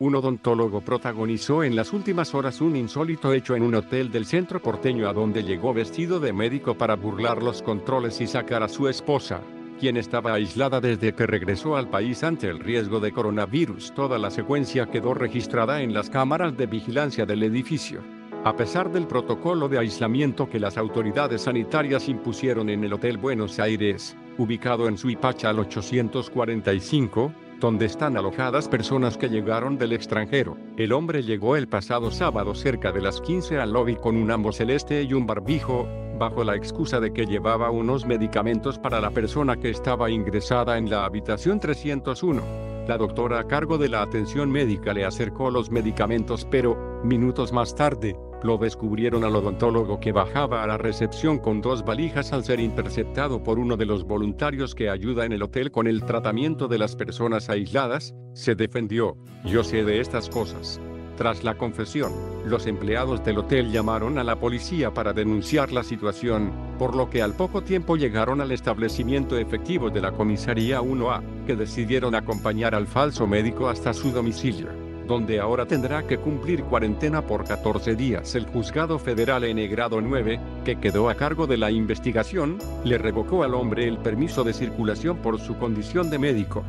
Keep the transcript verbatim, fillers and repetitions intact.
Un odontólogo protagonizó en las últimas horas un insólito hecho en un hotel del centro porteño a donde llegó vestido de médico para burlar los controles y sacar a su esposa, quien estaba aislada desde que regresó al país ante el riesgo de coronavirus. Toda la secuencia quedó registrada en las cámaras de vigilancia del edificio. A pesar del protocolo de aislamiento que las autoridades sanitarias impusieron en el Hotel Buenos Aires, ubicado en Suipacha al ochocientos cuarenta y cinco, donde están alojadas personas que llegaron del extranjero. El hombre llegó el pasado sábado cerca de las quince al lobby con un ambo celeste y un barbijo, bajo la excusa de que llevaba unos medicamentos para la persona que estaba ingresada en la habitación trescientos uno. La doctora a cargo de la atención médica le acercó los medicamentos, pero, minutos más tarde, lo descubrieron al odontólogo que bajaba a la recepción con dos valijas al ser interceptado por uno de los voluntarios que ayuda en el hotel con el tratamiento de las personas aisladas. Se defendió: "Yo sé de estas cosas". Tras la confesión, los empleados del hotel llamaron a la policía para denunciar la situación, por lo que al poco tiempo llegaron al establecimiento efectivo de la comisaría uno A, que decidieron acompañar al falso médico hasta su domicilio, donde ahora tendrá que cumplir cuarentena por catorce días. El juzgado federal en el grado nueve, que quedó a cargo de la investigación, le revocó al hombre el permiso de circulación por su condición de médico.